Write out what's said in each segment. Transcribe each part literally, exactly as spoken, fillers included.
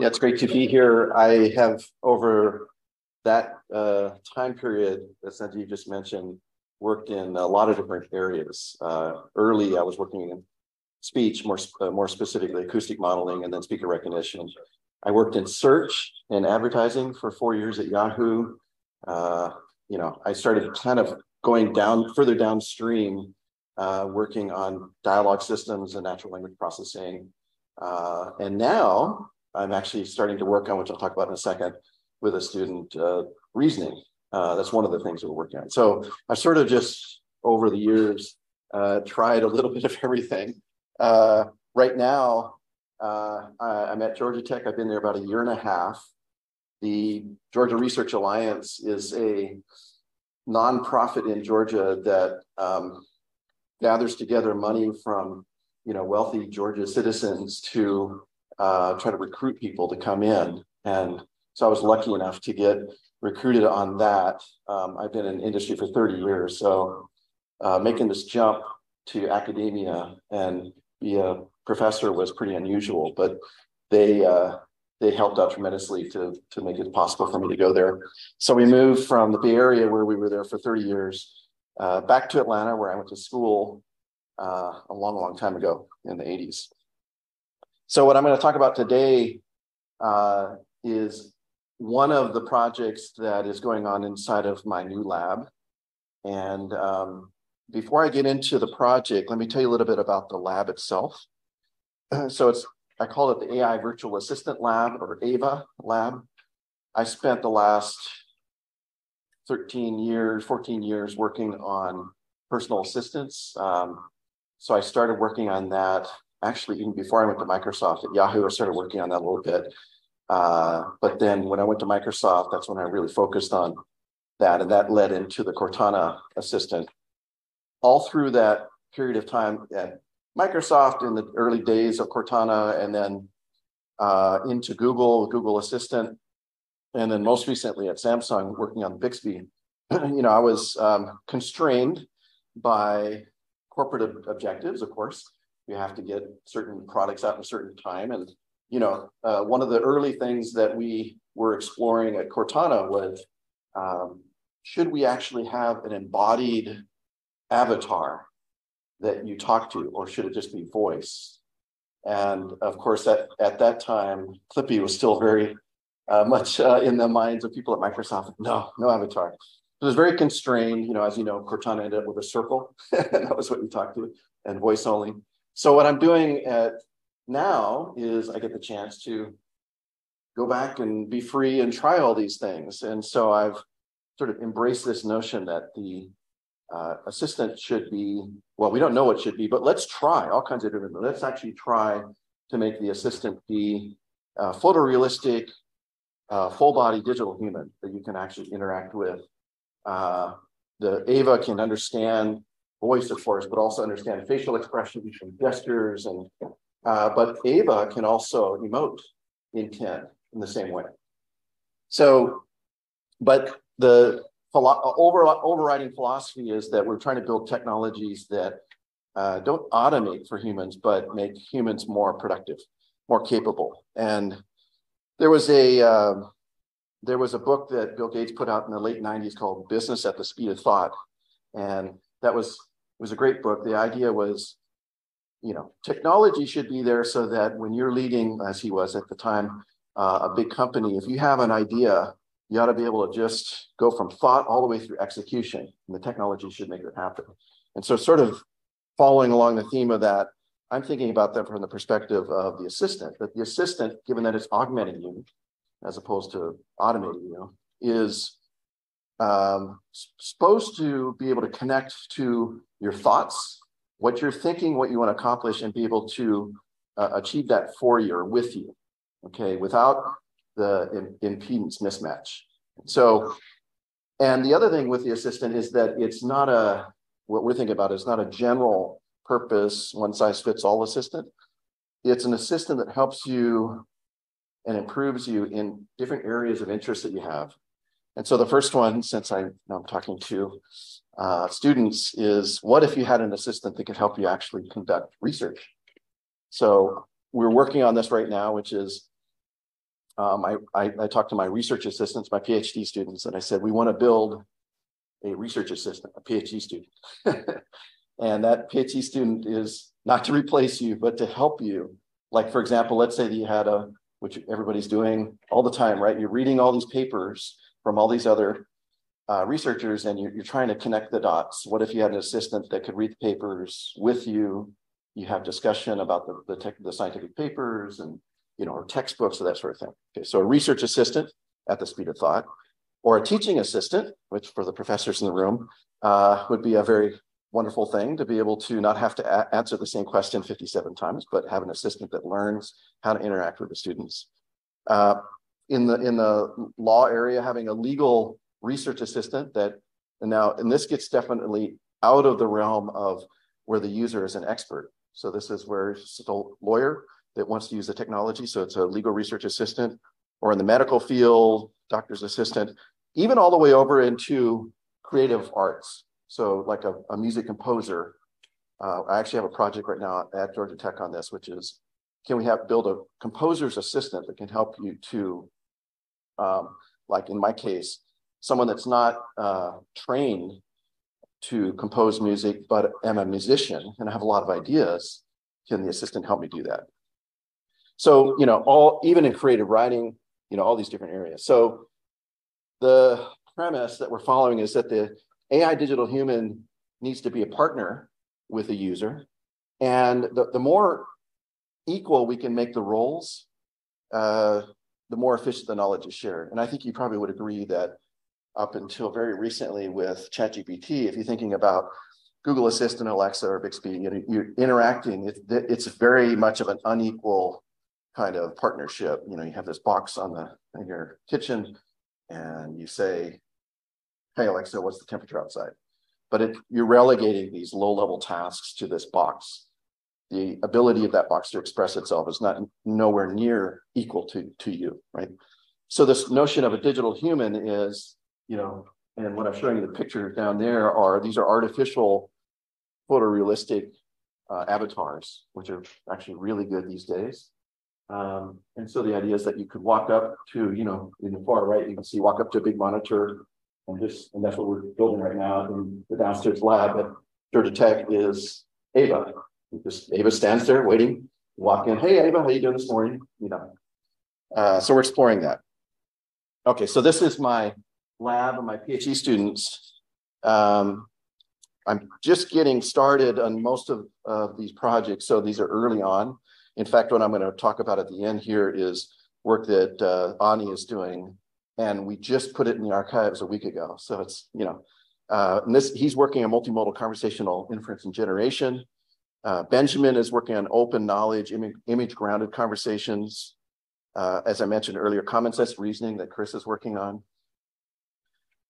Yeah, it's great to be here. I have, over that uh, time period that Sanjeev just mentioned, worked in a lot of different areas. Uh, early, I was working in speech, more, uh, more specifically acoustic modeling, and then speaker recognition. I worked in search and advertising for four years at Yahoo. Uh, you know, I started kind of going down, further downstream, uh, working on dialogue systems and natural language processing. Uh, and now I'm actually starting to work on, which I'll talk about in a second, with a student, uh, reasoning. Uh, that's one of the things that we're working on. So I've sort of just, over the years, uh, tried a little bit of everything. Uh, right now, uh, I'm at Georgia Tech. I've been there about a year and a half. The Georgia Research Alliance is a nonprofit in Georgia that um, gathers together money from, you know, wealthy Georgia citizens to uh, try to recruit people to come in. And so I was lucky enough to get recruited on that. Um, I've been in industry for thirty years. So uh, making this jump to academia and be a professor was pretty unusual, but they uh, they helped out tremendously to, to make it possible for me to go there. So we moved from the Bay Area, where we were there for thirty years, uh, back to Atlanta, where I went to school uh, a long, long time ago in the eighties. So what I'm going to talk about today uh, is one of the projects that is going on inside of my new lab. And um, before I get into the project, let me tell you a little bit about the lab itself. So it's, I call it the A I Virtual Assistant Lab, or A V A Lab. I spent the last thirteen years, fourteen years working on personal assistants. Um, so I started working on that, actually, even before I went to Microsoft at Yahoo. I started working on that a little bit. Uh, but then when I went to Microsoft, that's when I really focused on that. And that led into the Cortana assistant. All through that period of time at Microsoft, in the early days of Cortana, and then uh, into Google, Google Assistant, and then most recently at Samsung, working on Bixby, you know, I was um, constrained by corporate ob objectives, of course. You have to get certain products out in a certain time. And, you know, uh, one of the early things that we were exploring at Cortana was, um, should we actually have an embodied avatar that you talk to, or should it just be voice? And of course, that, at that time, Clippy was still very uh, much uh, in the minds of people at Microsoft. No, no avatar. It was very constrained. You know, as you know, Cortana ended up with a circle, and that was what you talked to, and voice only. So what I'm doing at now is I get the chance to go back and be free and try all these things. And so I've sort of embraced this notion that the Uh, assistant should be, well, we don't know what it should be, but let's try all kinds of different, let's actually try to make the assistant be a photorealistic, uh, full body digital human that you can actually interact with. Uh, the A V A can understand voice, of course, but also understand facial expressions and gestures. And, uh, but A V A can also emote intent in the same way. So, but the Over, overriding philosophy is that we're trying to build technologies that uh, don't automate for humans, but make humans more productive, more capable. And there was a uh, there was a book that Bill Gates put out in the late nineties called Business at the Speed of Thought, and that was it was a great book. The idea was, you know, technology should be there so that when you're leading, as he was at the time, uh, a big company, if you have an idea, you ought to be able to just go from thought all the way through execution, and the technology should make it happen. And so, sort of following along the theme of that, I'm thinking about that from the perspective of the assistant, that the assistant, given that it's augmenting you as opposed to automating you, is um, supposed to be able to connect to your thoughts, what you're thinking, what you want to accomplish, and be able to uh, achieve that for you or with you, okay, without the im- impedance mismatch. So, and the other thing with the assistant is that it's not a, what we're thinking about is not a general purpose, one size fits all assistant. It's an assistant that helps you and improves you in different areas of interest that you have. And so the first one, since I, I'm talking to uh, students, is what if you had an assistant that could help you actually conduct research? So we're working on this right now, which is um, I, I, I talked to my research assistants, my PhD students, and I said, we want to build a research assistant, a PhD student. And that PhD student is not to replace you, but to help you. Like, for example, let's say that you had a, which everybody's doing all the time, right? You're reading all these papers from all these other uh, researchers, and you're, you're trying to connect the dots. What if you had an assistant that could read the papers with you? You have discussion about the, the, tech, the scientific papers and, you know, or textbooks or that sort of thing. Okay, so a research assistant at the speed of thought, or a teaching assistant, which for the professors in the room uh, would be a very wonderful thing to be able to not have to answer the same question fifty-seven times, but have an assistant that learns how to interact with the students. Uh, in the in the law area, having a legal research assistant that, and now, and this gets definitely out of the realm of where the user is an expert. So this is where it's a lawyer that wants to use the technology. So it's a legal research assistant, or in the medical field, doctor's assistant, even all the way over into creative arts. So like a, a music composer. Uh, I actually have a project right now at Georgia Tech on this, which is, can we have build a composer's assistant that can help you to, um, like in my case, someone that's not uh, trained to compose music, but I'm a musician and I have a lot of ideas. Can the assistant help me do that? So, you know, all, even in creative writing, you know, all these different areas. So the premise that we're following is that the A I digital human needs to be a partner with the user. And the, the more equal we can make the roles, uh, the more efficient the knowledge is shared. And I think you probably would agree that up until very recently with ChatGPT, if you're thinking about Google Assistant, Alexa, or Bixby, you know, you're interacting, it, it's very much of an unequal kind of partnership. You know, you have this box on the in your kitchen and you say, hey, Alexa, what's the temperature outside? But it, you're relegating these low-level tasks to this box. The ability of that box to express itself is not nowhere near equal to, to you, right? So this notion of a digital human is, you know, and what I'm showing you the pictures down there are, these are artificial photorealistic uh, avatars, which are actually really good these days. Um, and so the idea is that you could walk up to, you know, in the far right, you can see walk up to a big monitor, and just, and that's what we're building right now in the downstairs lab at Georgia Tech is Ava. Just Ava stands there waiting, walk in, hey, Ava, how you doing this morning? You know, uh, so we're exploring that. Okay, so this is my lab and my PhD students. Um, I'm just getting started on most of, of these projects, so these are early on. In fact, what I'm going to talk about at the end here is work that uh, Ani is doing, and we just put it in the archives a week ago. So it's, you know, uh, and this, he's working on multimodal conversational inference and generation. Uh, Benjamin is working on open knowledge, im- image-grounded conversations. Uh, as I mentioned earlier, common sense reasoning that Chris is working on.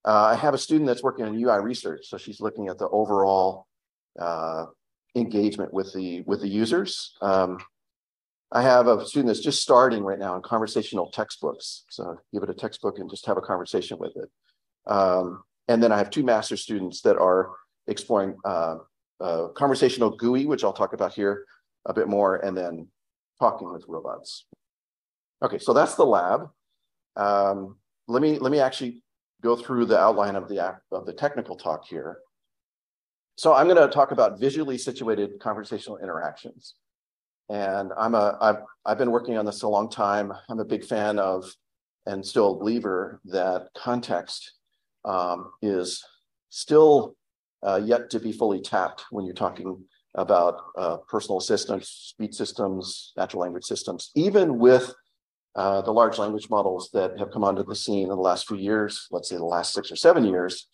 Uh, I have a student that's working on U I research. So she's looking at the overall uh, engagement with the, with the users. Um, I have a student that's just starting right now in conversational textbooks. So give it a textbook and just have a conversation with it. Um, and then I have two master's students that are exploring uh, uh, conversational G U I, which I'll talk about here a bit more, and then talking with robots. Okay, so that's the lab. Um, let me, let me actually go through the outline of the, of the technical talk here. So I'm going to talk about visually situated conversational interactions. And I'm a, I've, I've been working on this a long time. I'm a big fan of, and still a believer that context um, is still uh, yet to be fully tapped when you're talking about uh, personal assistants, speech systems, natural language systems, even with uh, the large language models that have come onto the scene in the last few years, let's say the last six or seven years,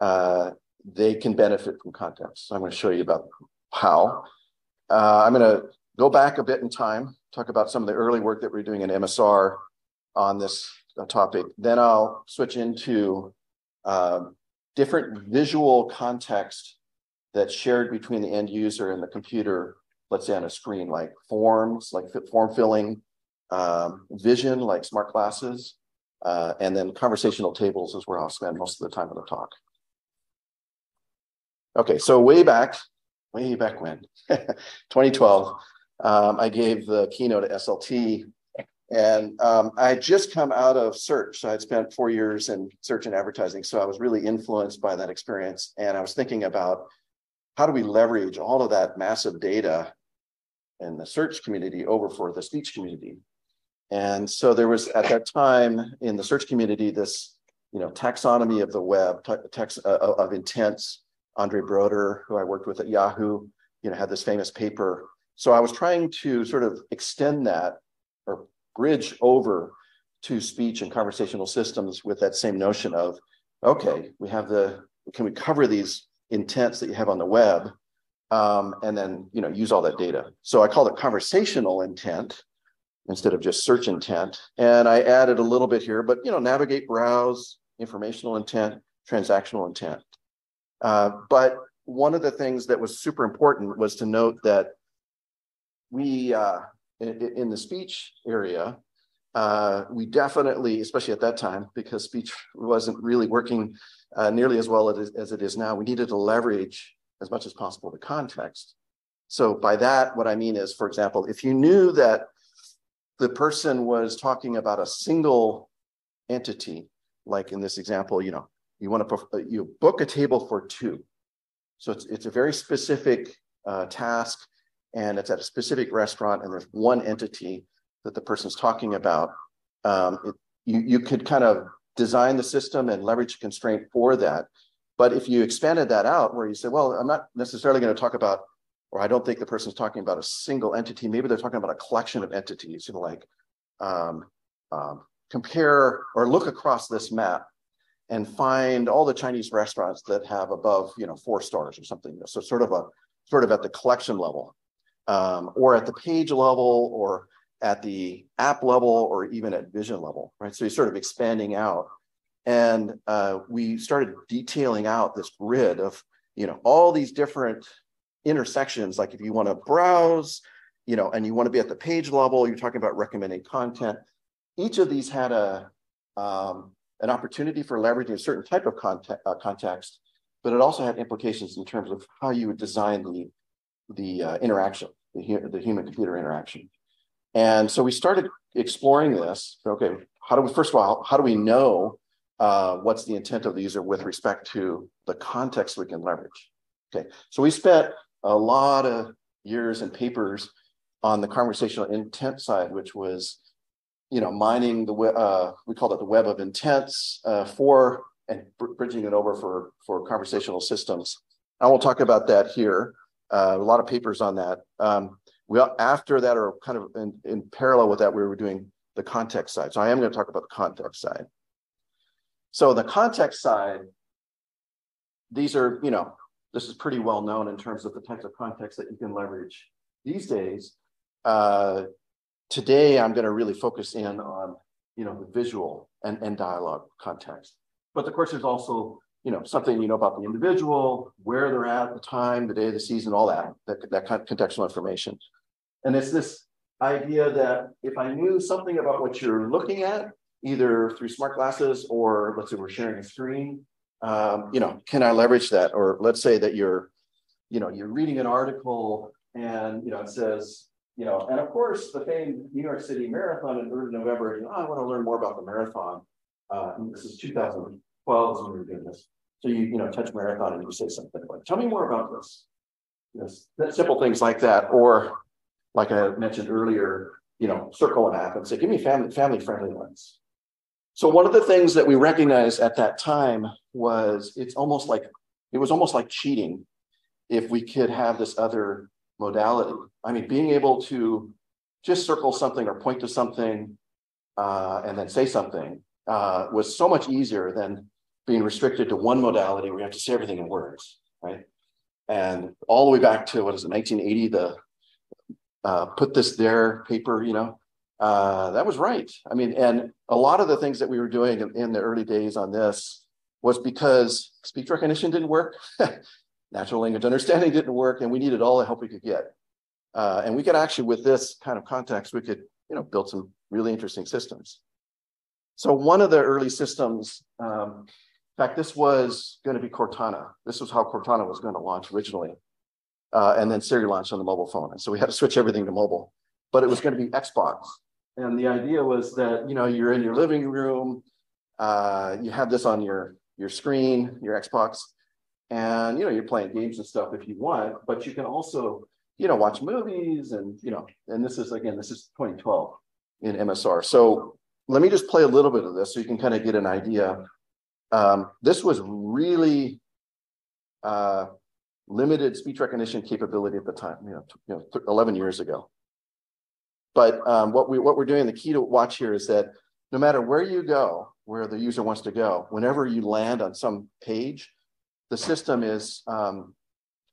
uh, they can benefit from context. So I'm going to show you about how. Uh, I'm going to go back a bit in time, talk about some of the early work that we're doing in M S R on this topic. Then I'll switch into uh, different visual context that's shared between the end user and the computer, let's say on a screen, like forms, like form filling, um, vision, like smart glasses, uh, and then conversational tables is where I'll spend most of the time of the talk. Okay, so way back, way back when, twenty twelve, Um, I gave the keynote at S L T And um, I had just come out of search. So I'd spent four years in search and advertising. So I was really influenced by that experience. And I was thinking about how do we leverage all of that massive data in the search community over for the speech community. And so there was at that time in the search community, this you know, taxonomy of the web, tax, uh, of intents. Andre Broder, who I worked with at Yahoo, you know, had this famous paper. So I was trying to sort of extend that or bridge over to speech and conversational systems with that same notion of, okay, we have the, can we cover these intents that you have on the web um, and then, you know, use all that data. So I called it conversational intent instead of just search intent. And I added a little bit here, but, you know, navigate, browse, informational intent, transactional intent. Uh, but one of the things that was super important was to note that we, uh, in, in the speech area, uh, we definitely, especially at that time, because speech wasn't really working uh, nearly as well as, as it is now, we needed to leverage as much as possible the context. So by that, what I mean is, for example, if you knew that the person was talking about a single entity, like in this example, you know, you want to you book a table for two. So it's, it's a very specific uh, task, and it's at a specific restaurant, and there's one entity that the person's talking about. Um, it, you, you could kind of design the system and leverage a constraint for that. But if you expanded that out where you say, well, I'm not necessarily going to talk about, or I don't think the person's talking about a single entity. Maybe they're talking about a collection of entities, you know, like um, um, compare or look across this map and find all the Chinese restaurants that have above, you know, four stars or something. So sort of a sort of at the collection level, um, or at the page level, or at the app level, or even at vision level, right? So you're sort of expanding out, and uh, we started detailing out this grid of, you know, all these different intersections. Like if you want to browse, you know, and you want to be at the page level, you're talking about recommending content. Each of these had a um, an opportunity for leveraging a certain type of context, uh, context, but it also had implications in terms of how you would design the, the uh, interaction, the, hu the human-computer interaction. And so we started exploring this. Okay, how do we, first of all, how do we know uh, what's the intent of the user with respect to the context we can leverage? Okay, so we spent a lot of years and papers on the conversational intent side, which was, you know, mining the uh, we called it the web of intents uh, for and bridging it over for for conversational systems. I won't talk about that here. Uh, a lot of papers on that. Um, we after that are kind of in, in parallel with that. We were doing the context side, so I am going to talk about the context side. So the context side, these are you know this is pretty well known in terms of the types of context that you can leverage these days. Uh, Today, I'm going to really focus in on, you know, the visual and, and dialogue context. But of course, there's also, you know, something you know about the individual, where they're at, the time, the day, the season, all that, that, that contextual information. And it's this idea that if I knew something about what you're looking at, either through smart glasses or let's say we're sharing a screen, um, you know, can I leverage that? Or let's say that you're, you know, you're reading an article and, you know, it says, You know, and of course, the famed New York City Marathon in early November, you know, I want to learn more about the marathon. Uh, this is two thousand twelve when we were doing this. So you, you know, touch marathon and you say something like, tell me more about this. Yes, simple things like that. Or like I mentioned earlier, you know, circle an app and say, give me family, family friendly ones. So one of the things that we recognized at that time was it's almost like, it was almost like cheating if we could have this other modality. I mean, being able to just circle something or point to something uh, and then say something uh, was so much easier than being restricted to one modality where you have to say everything in words, right? And all the way back to, what is it, nineteen eighty, the uh, put this there paper, you know, uh, that was right. I mean, and a lot of the things that we were doing in, in the early days on this was because speech recognition didn't work. Natural language understanding didn't work, and we needed all the help we could get. Uh, and we could actually, with this kind of context, we could, you know, build some really interesting systems. So one of the early systems, um, in fact, this was going to be Cortana. This was how Cortana was going to launch originally, uh, and then Siri launched on the mobile phone. And so we had to switch everything to mobile. But it was going to be Xbox, And the idea was that, you know, you're in your living room, uh, you have this on your, your screen, your Xbox, and, you know, you're playing games and stuff if you want, but you can also, you know, watch movies and, you know, and this is, again, this is twenty twelve in M S R. So let me just play a little bit of this so you can kind of get an idea. Um, this was really uh, limited speech recognition capability at the time, you know, you know eleven years ago. But um, what, we, what we're doing, the key to watch here is that no matter where you go, where the user wants to go, whenever you land on some page, the system is, um,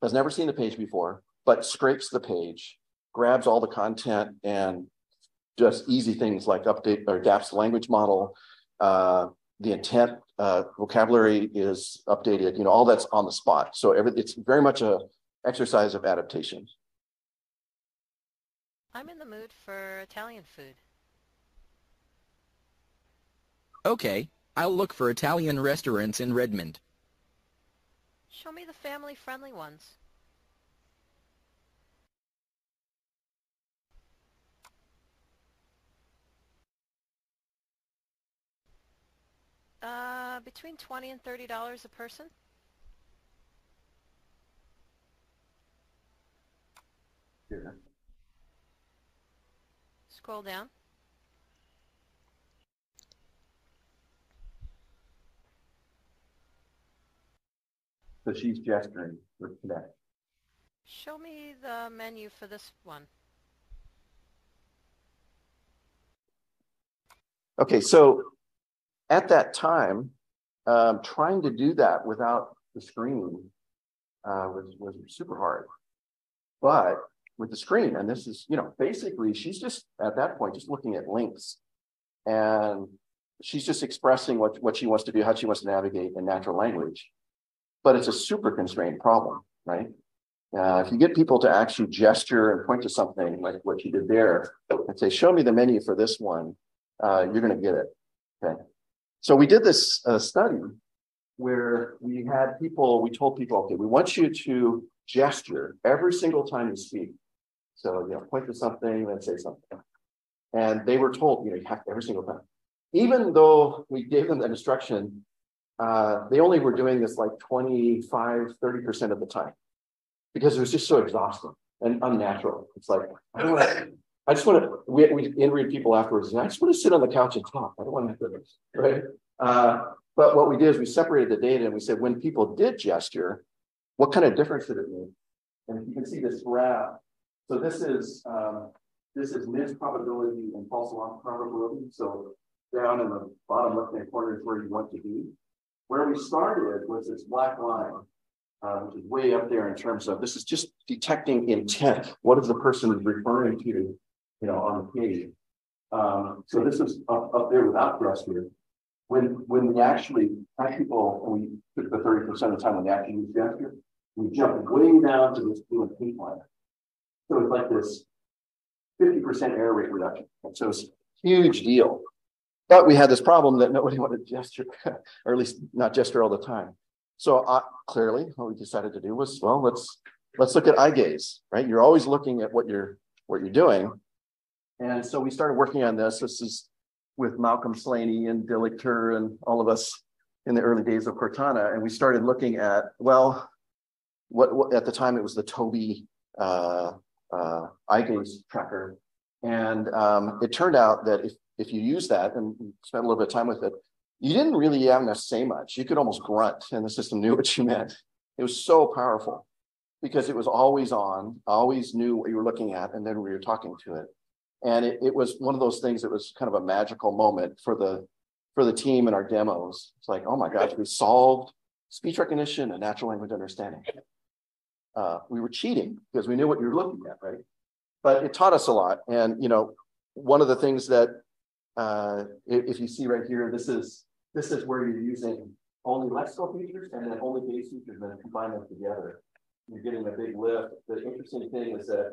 has never seen the page before, but scrapes the page, grabs all the content, and just easy things like update or adapts the language model, uh, the intent, uh, vocabulary is updated, you know, all that's on the spot. So every, it's very much an exercise of adaptation. I'm in the mood for Italian food. Okay, I'll look for Italian restaurants in Redmond. Show me the family-friendly ones. Uh, between twenty and thirty dollars a person. Yeah. Scroll down. So she's gesturing for connect. Show me the menu for this one. Okay, so at that time, um, trying to do that without the screen uh, was, was super hard. But with the screen, and this is, you know, basically she's just at that point just looking at links, and she's just expressing what, what she wants to do, how she wants to navigate in natural language. But it's a super constrained problem, right? Uh, if you get people to actually gesture and point to something like what you did there and say, show me the menu for this one, uh, you're going to get it, okay? So we did this uh, study where we had people, we told people, okay, we want you to gesture every single time you speak. So, you know, point to something and say something. And they were told, you know, you have to every single time. Even though we gave them that instruction, Uh, they only were doing this like twenty-five, thirty percent of the time because it was just so exhausting and unnatural. It's like, I don't want to, I just want to, we, we interviewed people afterwards and I just want to sit on the couch and talk. I don't want to do this, right? Uh, but what we did is we separated the data and we said, when people did gesture, what kind of difference did it make? And you can see this graph. So this is, um, this is missed probability and false alarm probability. So down in the bottom left-hand corner is where you want to be. Where we started was this black line, uh, which is way up there in terms of this is just detecting intent. What is the person referring to, you know, on the page? Um, so this is up, up there without gesture. When when we actually had people, and we took the thirty percent of the time when they actually use gesture, we jumped way down to this blue and pink line. So it's like this fifty percent error rate reduction. So it's a huge deal. But we had this problem that nobody wanted to gesture, or at least not gesture all the time. So uh, clearly, what we decided to do was, well, let's let's look at eye gaze, right? You're always looking at what you're what you're doing, and so we started working on this. This is with Malcolm Slaney and Dilicter and all of us in the early days of Cortana, and we started looking at well, what, what at the time it was the Toby uh, uh, eye gaze tracker, and um, it turned out that if If you use that and spend a little bit of time with it, you didn't really have to say much. You could almost grunt and the system knew what you meant. It was so powerful because it was always on, always knew what you were looking at, and then we were talking to it. And it, it was one of those things that was kind of a magical moment for the for the team and our demos. It's like, oh my gosh, we solved speech recognition and natural language understanding. Uh, we were cheating because we knew what you were looking at, right? But it taught us a lot. And you know, one of the things that Uh, if you see right here, this is this is where you're using only lexical features and then only base features, and then combine them together. You're getting a big lift. The interesting thing is that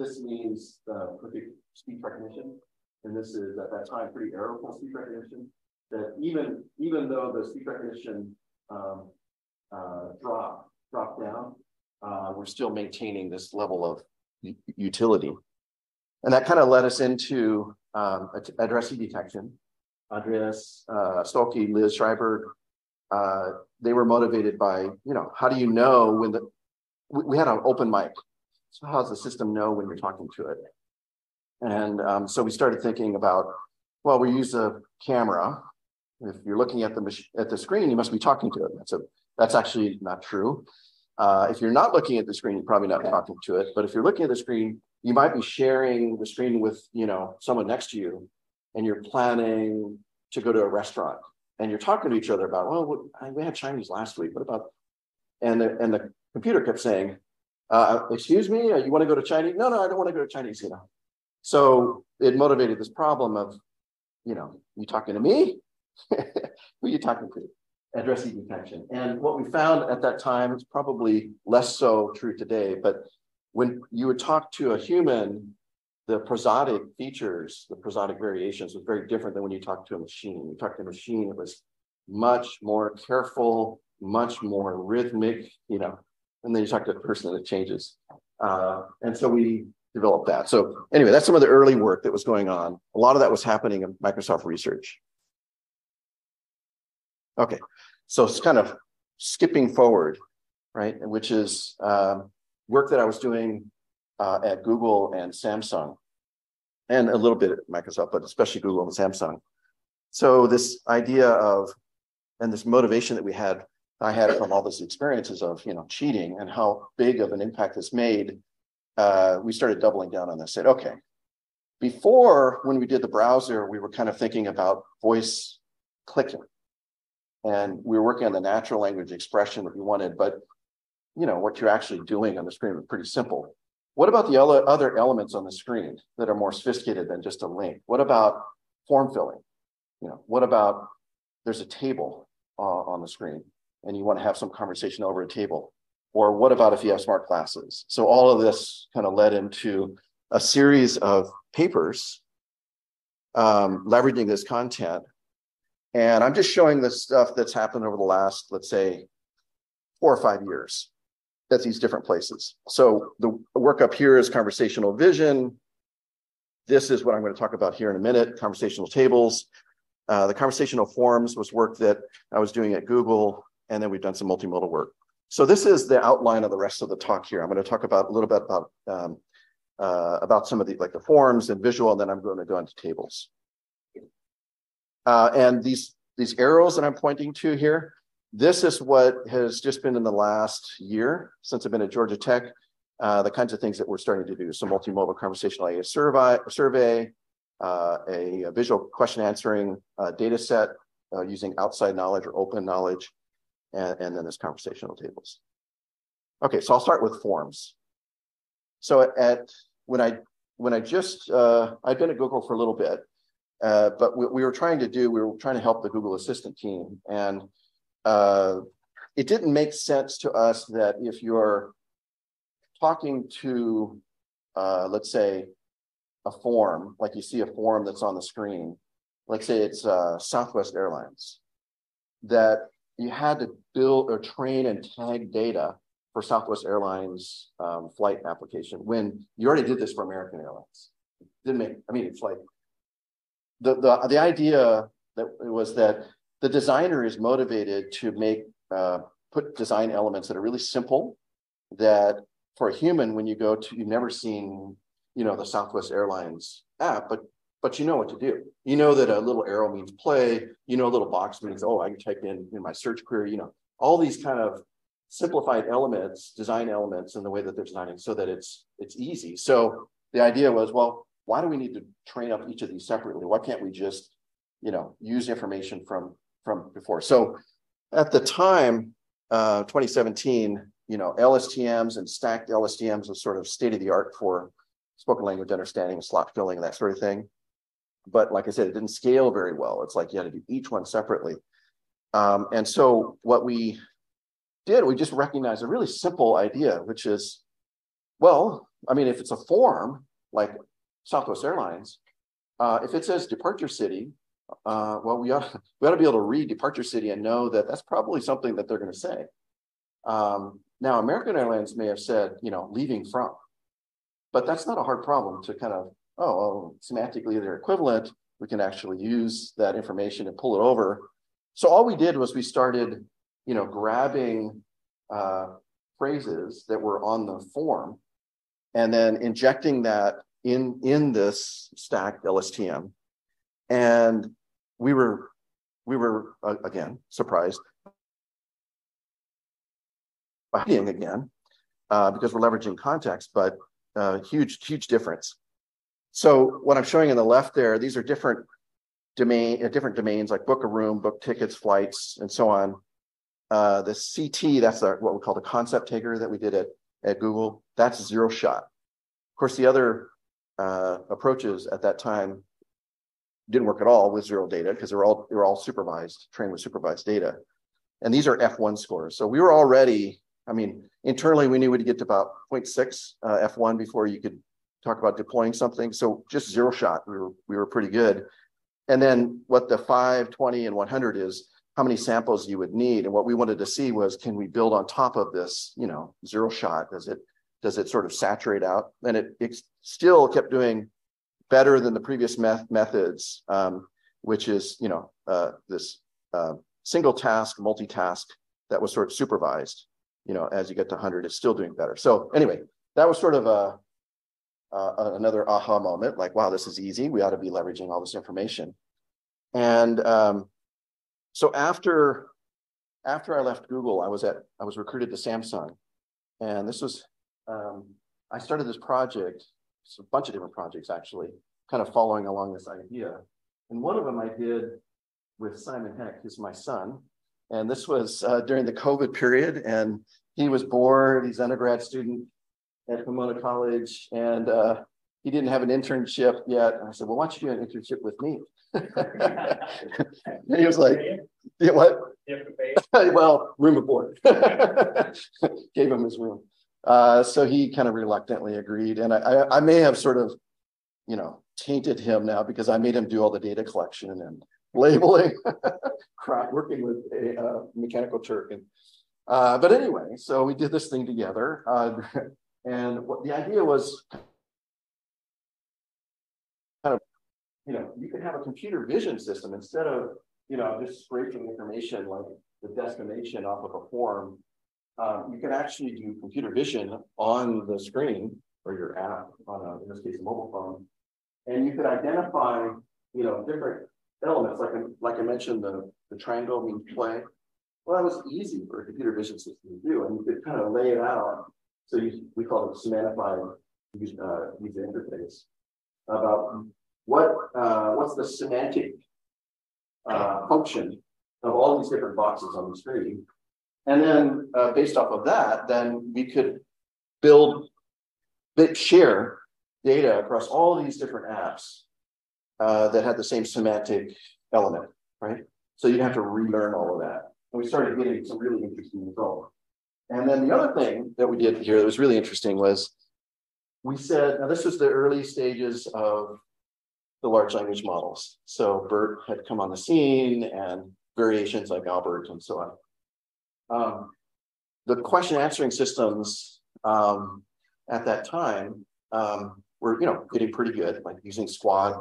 this means uh, perfect speech recognition, and this is at that time pretty errorful speech recognition. That even even though the speech recognition um, uh, drop drop down, uh, we're still maintaining this level of utility, and that kind of led us into um, addressee detection. Andreas uh, Stolke, Liz Schreiber, uh, they were motivated by, you know, how do you know when the, we, we had an open mic. So how does the system know when you're talking to it? And um, so we started thinking about, well, we use a camera. If you're looking at the at the screen, you must be talking to it. That's a that's actually not true. Uh, if you're not looking at the screen, you're probably not talking to it. But if you're looking at the screen, you might be sharing the screen with you know someone next to you, and you're planning to go to a restaurant, and you're talking to each other about, well, we had Chinese last week. What about? And the, and the computer kept saying, uh, "Excuse me, you want to go to Chinese? No, no, I don't want to go to Chinese." You know, so it motivated this problem of, you know, you talking to me. Who are you talking to? Addressee detection. And what we found at that time is probably less so true today, but when you would talk to a human, the prosodic features, the prosodic variations was very different than when you talk to a machine. When you talk to a machine, it was much more careful, much more rhythmic, you know, and then you talk to a person and it changes. Uh, and so we developed that. So anyway, that's some of the early work that was going on. A lot of that was happening in Microsoft Research. Okay, so it's kind of skipping forward, right? Which is um, work that I was doing uh, at Google and Samsung, and a little bit at Microsoft, but especially Google and Samsung. So this idea of, and this motivation that we had, I had from all these experiences of, you know, cheating and how big of an impact this made, uh, we started doubling down on this. Said, okay, before when we did the browser, we were kind of thinking about voice clicking. And we were working on the natural language expression that we wanted, but you know what you're actually doing on the screen was pretty simple. What about the other elements on the screen that are more sophisticated than just a link? What about form filling? You know, what about there's a table uh, on the screen and you want to have some conversation over a table? Or what about if you have smart glasses? So all of this kind of led into a series of papers um, leveraging this content. And I'm just showing the stuff that's happened over the last, let's say, four or five years at these different places. So the work up here is conversational vision. This is what I'm going to talk about here in a minute, conversational tables. Uh, the conversational forms was work that I was doing at Google, and then we've done some multimodal work. So this is the outline of the rest of the talk here. I'm going to talk about a little bit about, um, uh, about some of the, like the forms and visual, and then I'm going to go into tables. Uh, and these, these arrows that I'm pointing to here, this is what has just been in the last year since I've been at Georgia Tech, uh, the kinds of things that we're starting to do. So multimodal conversational A I survey, survey uh, a, a visual question answering uh, data set uh, using outside knowledge or open knowledge, and, and then this conversational tables. Okay, so I'll start with forms. So at, at when I when I just, uh, I'd been at Google for a little bit. Uh, but what we were trying to do, we were trying to help the Google Assistant team. And uh, it didn't make sense to us that if you're talking to, uh, let's say, a form, like you see a form that's on the screen, let's say it's uh, Southwest Airlines, that you had to build or train and tag data for Southwest Airlines um, flight application when you already did this for American Airlines. It didn't make, I mean, it's like, The, the, the idea that was that the designer is motivated to make, uh, put design elements that are really simple, that for a human, when you go to, you've never seen, you know, the Southwest Airlines app, but, but you know what to do. You know that a little arrow means play, you know, a little box means, oh, I can type in, in my search query, you know, all these kind of simplified elements, design elements in the way that they're designing so that it's, it's easy. So the idea was, well, why do we need to train up each of these separately? Why can't we just, you know, use information from, from before? So at the time, uh, twenty seventeen, you know, L S T Ms and stacked L S T Ms was sort of state of the art for spoken language understanding, slot filling, that sort of thing. But like I said, it didn't scale very well. It's like you had to do each one separately. Um, and so what we did, we just recognized a really simple idea, which is, well, I mean, if it's a form, like Southwest Airlines, uh, if it says departure city, uh, well, we ought, we ought to be able to read departure city and know that that's probably something that they're going to say. Um, now, American Airlines may have said, you know, leaving from, but that's not a hard problem to kind of oh, well, semantically they're equivalent, we can actually use that information and pull it over. So all we did was we started, you know, grabbing uh, phrases that were on the form and then injecting that in, in this stacked L S T M. And we were, we were uh, again, surprised by being again, uh, because we're leveraging context, but uh, huge, huge difference. So what I'm showing on the left there, these are different domain, uh, different domains like book a room, book tickets, flights, and so on. Uh, the C T, that's the, what we call the concept taker that we did at, at Google, that's zero shot. Of course, the other uh, approaches at that time didn't work at all with zero data because they were all, they were all supervised, trained with supervised data. And these are F one scores. So we were already, I mean, internally, we knew we'd get to about zero point six uh, F one before you could talk about deploying something. So just zero shot, we were, we were pretty good. And then what the five, twenty, and one hundred is, how many samples you would need. And what we wanted to see was, can we build on top of this, you know, zero shot? Does it, does it sort of saturate out? And it, it still kept doing better than the previous meth methods, um, which is, you know, uh, this uh, single task, multitask that was sort of supervised, you know, as you get to one hundred, it's still doing better. So anyway, that was sort of a, uh, another aha moment, like, wow, this is easy. We ought to be leveraging all this information. And, um, So after, after I left Google, I was at I was recruited to Samsung, and this was um, I started this project, it's a bunch of different projects actually, kind of following along this idea. And one of them I did with Simon Heck, who's my son, and this was uh, during the COVID period, and he was bored. He's an undergrad student at Pomona College, and uh, he didn't have an internship yet. And I said, well, why don't you do an internship with me? And he was like, yeah, what? Well, room and board. Gave him his room. Uh, so he kind of reluctantly agreed. And I, I, I may have sort of, you know, tainted him now because I made him do all the data collection and labeling, working with a uh, Mechanical Turk. And, uh, but anyway, so we did this thing together. Uh, and what the idea was, kind of, you know, you could have a computer vision system instead of, you know, just scraping information like the destination off of a form. Um, you can actually do computer vision on the screen or your app on a, in this case, a mobile phone. And you could identify, you know, different elements. Like, like I mentioned, the, the triangle means play. Well, that was easy for a computer vision system to do. And you could kind of lay it out. So you, we call it semantified uh, user interface. About what uh, what's the semantic uh, function of all these different boxes on the screen, and then uh, based off of that, then we could build bit share data across all these different apps uh, that had the same semantic element, right? So you'd have to relearn all of that, and we started getting some really interesting results. And then the other thing that we did here that was really interesting was, we said, now this was the early stages of the large language models. So BERT had come on the scene and variations like Albert and so on. Um, the question answering systems um, at that time um, were, you know, getting pretty good, like using Squad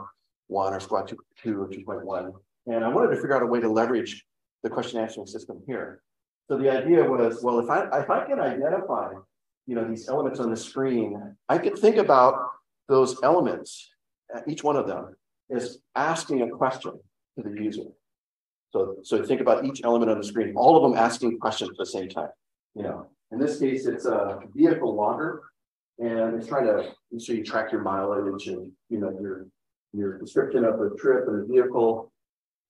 one or Squad two, two or two point one. And I wanted to figure out a way to leverage the question answering system here. So the idea was, well, if I, if I can identify, you know, these elements on the screen, I could think about those elements, each one of them, is asking a question to the user. So, so think about each element on the screen, all of them asking questions at the same time. You know, in this case, it's a vehicle logger, and it's trying to so you track your mileage and you know your your description of the trip and the vehicle.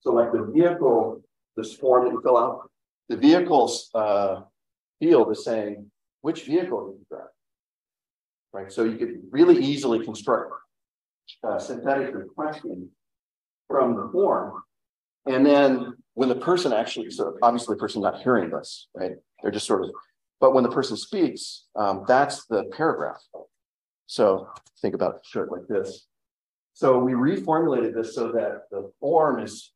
So, like the vehicle, this form that you fill out, the vehicle's uh, field is saying, which vehicle did you drive, right? So you could really easily construct a synthetic question from the form. And then when the person actually, so obviously the person's not hearing this, right? They're just sort of, but when the person speaks, um, that's the paragraph. So think about it short like this. So we reformulated this so that the form is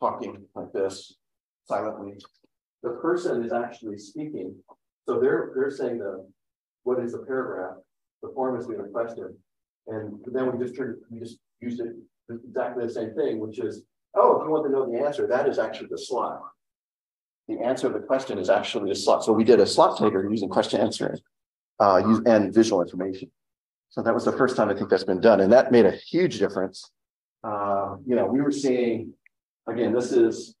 talking like this silently. The person is actually speaking. So they're, they're saying, the, what is the paragraph? The form is being a question. And then we just turned, we just used it exactly the same thing, which is, oh, if you want to know the answer, that is actually the slot. The answer of the question is actually the slot. So we did a slot taker using question answering uh, use, and visual information. So that was the first time I think that's been done. And that made a huge difference. Uh, you know, we were seeing, again, this is,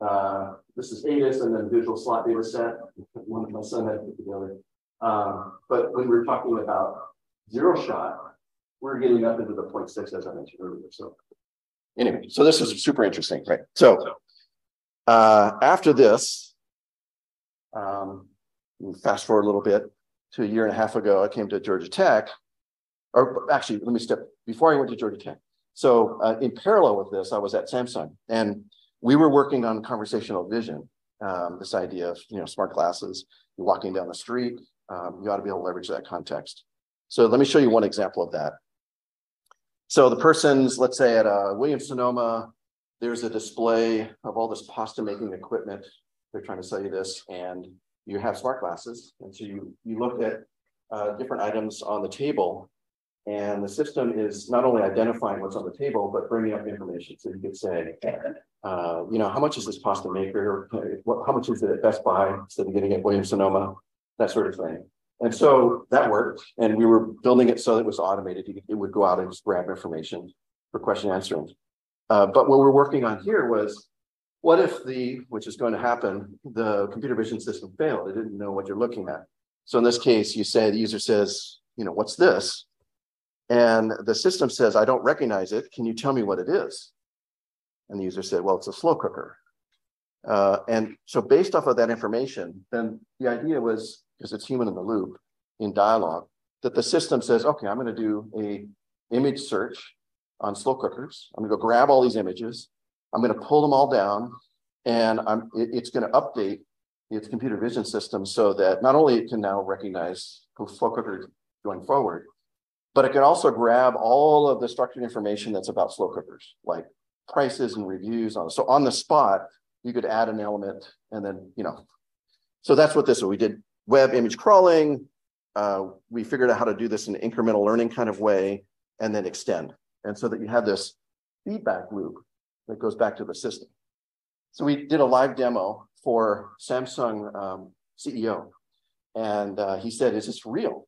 uh, this is A D I S and then visual slot data set. One of my son had put together. Um, but when we were talking about zero shot, we're getting up into the zero point six, as I mentioned earlier. So anyway, so this is super interesting, right? So uh, after this, um, fast forward a little bit to a year and a half ago, I came to Georgia Tech, or actually, let me step, before I went to Georgia Tech. So uh, in parallel with this, I was at Samsung, and we were working on conversational vision, um, this idea of, you know, smart glasses, you're walking down the street, um, you ought to be able to leverage that context. So let me show you one example of that. So the person's, let's say at a Williams-Sonoma, there's a display of all this pasta making equipment. They're trying to sell you this, and you have smart glasses. And so you, you look at uh, different items on the table, and the system is not only identifying what's on the table, but bringing up information. So you could say, uh, you know, how much is this pasta maker? What, how much is it at Best Buy instead of getting it at Williams-Sonoma? That sort of thing. And so that worked. And we were building it so that it was automated. It would go out and just grab information for question answering. Uh, but what we're working on here was, what if the, which is going to happen, the computer vision system failed? It didn't know what you're looking at. So in this case, you say, the user says, you know, what's this? And the system says, I don't recognize it. Can you tell me what it is? And the user said, well, it's a slow cooker. Uh, and so based off of that information, then the idea was, because it's human in the loop in dialogue, that the system says, okay, I'm going to do a image search on slow cookers. I'm going to go grab all these images. I'm going to pull them all down, and I'm, it, it's going to update its computer vision system so that not only it can now recognize slow cookers going forward, but it can also grab all of the structured information that's about slow cookers, like prices and reviews. On so on the spot, you could add an element, and then, you know. So that's what this, we did web image crawling. Uh, we figured out how to do this in an incremental learning kind of way, and then extend. And so that you have this feedback loop that goes back to the system. So we did a live demo for Samsung um, C E O. And uh, he said, is this real?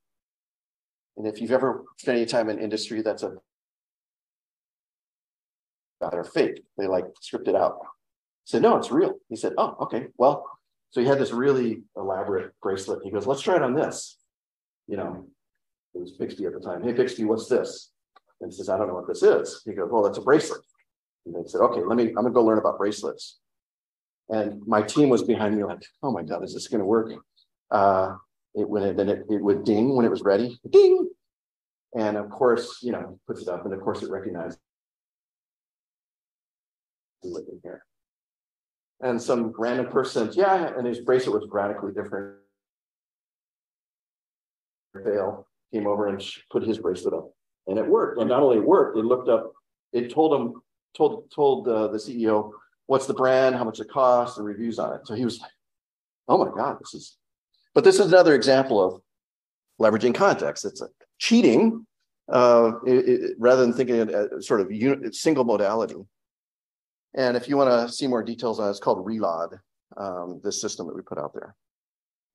And if you've ever spent any time in industry, that's a better fake. They like script it out. I said, no, it's real. He said, oh, okay. Well, so he had this really elaborate bracelet. He goes, let's try it on this. You know, it was Bixby at the time. Hey, Bixby, what's this? And he says, I don't know what this is. He goes, well, that's a bracelet. And they said, okay, let me, I'm gonna go learn about bracelets. And my team was behind me like, oh my God, is this gonna work? Uh, It would then it, it would ding when it was ready, ding, and of course, you know, puts it up, and of course it recognizes it in here. And some random person, yeah, and his bracelet was radically different. Fail came over and put his bracelet up, and it worked. And not only it worked, it looked up, it told him, told told uh, the C E O what's the brand, how much it costs, and reviews on it. So he was like, oh my God, this is. But this is another example of leveraging context. It's a cheating uh, it, it, rather than thinking of it as sort of unit, single modality. And if you want to see more details on it, it's called Reload, um, this system that we put out there.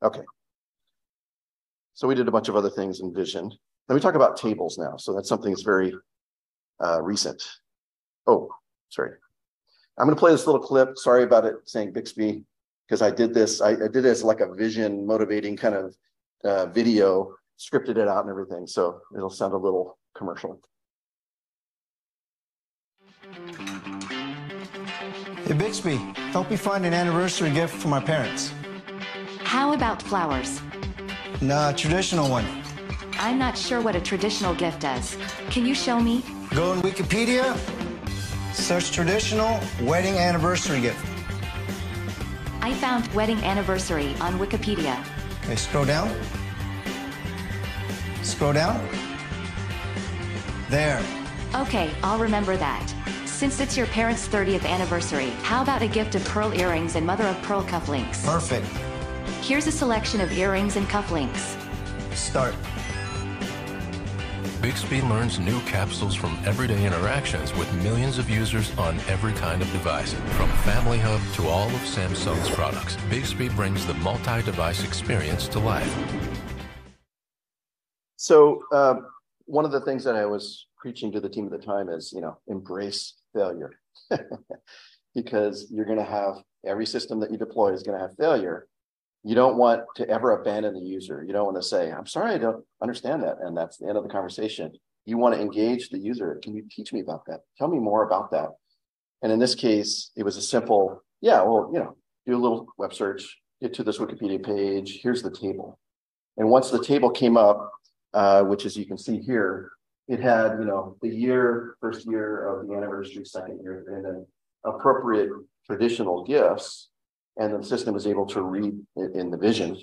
Okay. So we did a bunch of other things in vision. Let me talk about tables now. So that's something that's very uh, recent. Oh, sorry. I'm going to play this little clip. Sorry about it saying Bixby. Because I did this, I, I did this like a vision motivating kind of uh, video, scripted it out and everything. So it'll sound a little commercial. Hey Bixby, help me find an anniversary gift for my parents. How about flowers? Nah, traditional one. I'm not sure what a traditional gift does. Can you show me? Go on Wikipedia, search traditional wedding anniversary gift. I found wedding anniversary on Wikipedia. Okay, scroll down. Scroll down. There. Okay, I'll remember that. Since it's your parents' thirtieth anniversary, how about a gift of pearl earrings and mother-of-pearl cufflinks? Perfect. Here's a selection of earrings and cufflinks. Start. Bixby learns new capsules from everyday interactions with millions of users on every kind of device. From Family Hub to all of Samsung's products, Bixby brings the multi-device experience to life. So um, one of the things that I was preaching to the team at the time is, you know, embrace failure. Because you're going to have every system that you deploy is going to have failure. You don't want to ever abandon the user. You don't want to say, I'm sorry, I don't understand that. And that's the end of the conversation. You want to engage the user. Can you teach me about that? Tell me more about that. And in this case, it was a simple, yeah, well, you know, do a little web search, get to this Wikipedia page. Here's the table. And once the table came up, uh, which as you can see here, it had, you know, the year, first year of the anniversary, second year, and then appropriate traditional gifts, and the system was able to read in the vision,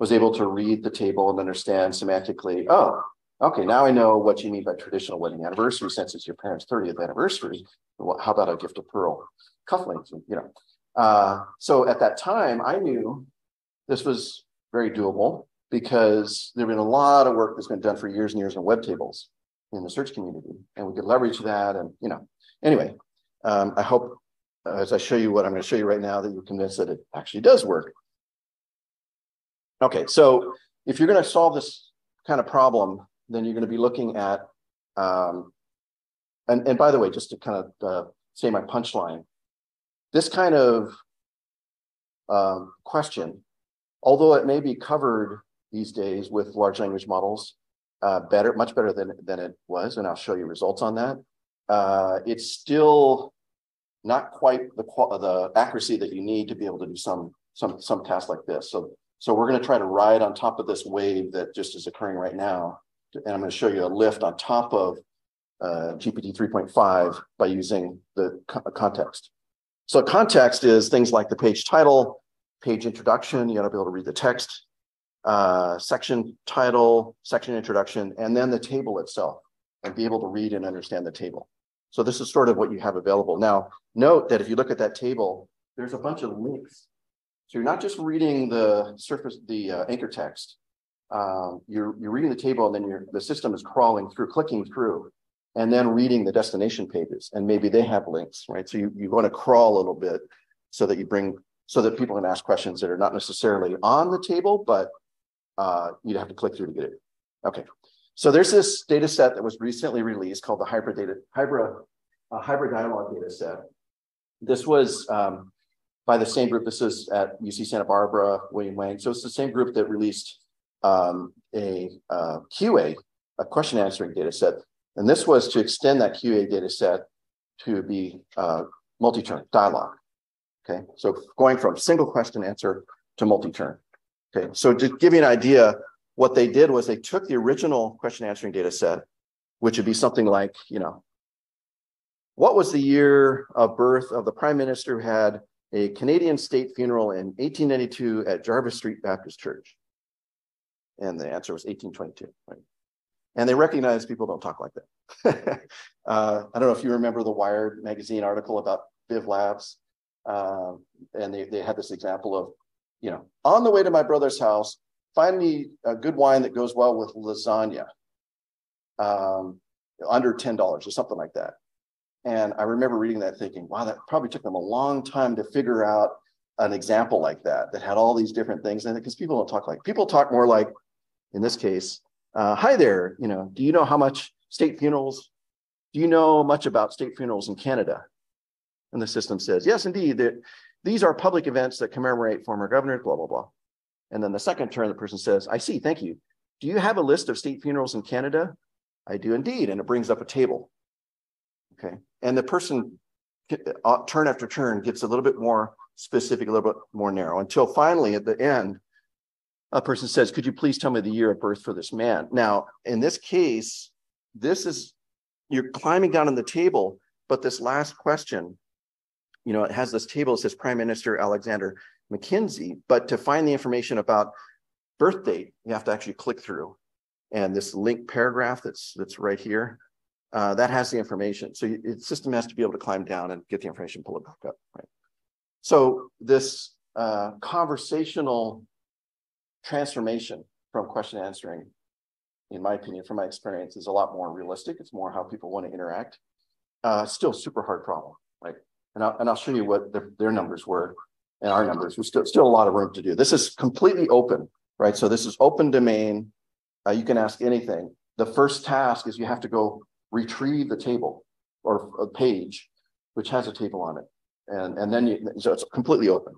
was able to read the table and understand semantically, oh, okay, now I know what you mean by traditional wedding anniversary, since it's your parents' thirtieth anniversary. Well, how about a gift of pearl cufflinks, you know? Uh, so at that time, I knew this was very doable because there had been a lot of work that's been done for years and years on web tables in the search community, and we could leverage that and, you know, anyway. Um, I hope, uh, as I show you what I'm going to show you right now, that you're convinced that it actually does work. Okay, so if you're going to solve this kind of problem, then you're going to be looking at, um, and, and by the way, just to kind of uh, say my punchline, this kind of um, question, although it may be covered these days with large language models, uh, better, much better than, than it was, and I'll show you results on that. Uh, it's still not quite the the accuracy that you need to be able to do some some some tasks like this. So so we're going to try to ride on top of this wave that just is occurring right now, and I'm going to show you a lift on top of uh, G P T three point five by using the co context. So context is things like the page title, page introduction. You got to be able to read the text, uh, section title, section introduction, and then the table itself, and be able to read and understand the table. So this is sort of what you have available. Now, note that if you look at that table, there's a bunch of links. So you're not just reading the surface, the uh, anchor text. Um, you're, you're reading the table, and then you're, the system is crawling through, clicking through, and then reading the destination pages. And maybe they have links, right? So you, you want to crawl a little bit so that you bring, so that people can ask questions that are not necessarily on the table, but uh, you'd have to click through to get it. Okay. So there's this data set that was recently released called the Hybrid Data, Hybrid, uh, Hybrid Dialogue Data Set. This was um, by the same group. This is at U C Santa Barbara, William Wang. So it's the same group that released um, a uh, Q A, a question answering data set. And this was to extend that Q A data set to be uh, multi-turn dialogue. Okay, so going from single question answer to multi-turn. Okay, so to give you an idea, what they did was they took the original question answering data set, which would be something like, you know, what was the year of birth of the prime minister who had a Canadian state funeral in eighteen ninety-two at Jarvis Street Baptist Church? And the answer was eighteen twenty-two. Right? And they recognized people don't talk like that. uh, I don't know if you remember the Wired magazine article about Biv Labs. Uh, and they, they had this example of, you know, on the way to my brother's house, find me a good wine that goes well with lasagna, um, under ten dollars or something like that. And I remember reading that thinking, wow, that probably took them a long time to figure out an example like that, that had all these different things in it, because people don't talk like, people talk more like, in this case, uh, hi there, you know, do you know how much state funerals, do you know much about state funerals in Canada? And the system says, yes, indeed, that these are public events that commemorate former governors, blah, blah, blah. And then the second turn, the person says, I see, thank you. Do you have a list of state funerals in Canada? I do indeed. And it brings up a table. Okay. And the person, uh, turn after turn, gets a little bit more specific, a little bit more narrow, until finally at the end, a person says, could you please tell me the year of birth for this man? Now, in this case, this is, you're climbing down on the table, but this last question, you know, it has this table, it says Prime Minister Alexander McKinsey, but to find the information about birth date, you have to actually click through. And this link paragraph that's that's right here, uh, that has the information. So you, the system has to be able to climb down and get the information, pull it back up, right? So this uh, conversational transformation from question answering in my opinion, from my experience, is a lot more realistic. It's more how people want to interact. Uh, still super hard problem. Like, and I'll, and I'll show you what the, their numbers were and our numbers. There's still, still a lot of room to do. This is completely open, right? So this is open domain. Uh, you can ask anything. The first task is you have to go retrieve the table or a page which has a table on it. And, and then you, so it's completely open.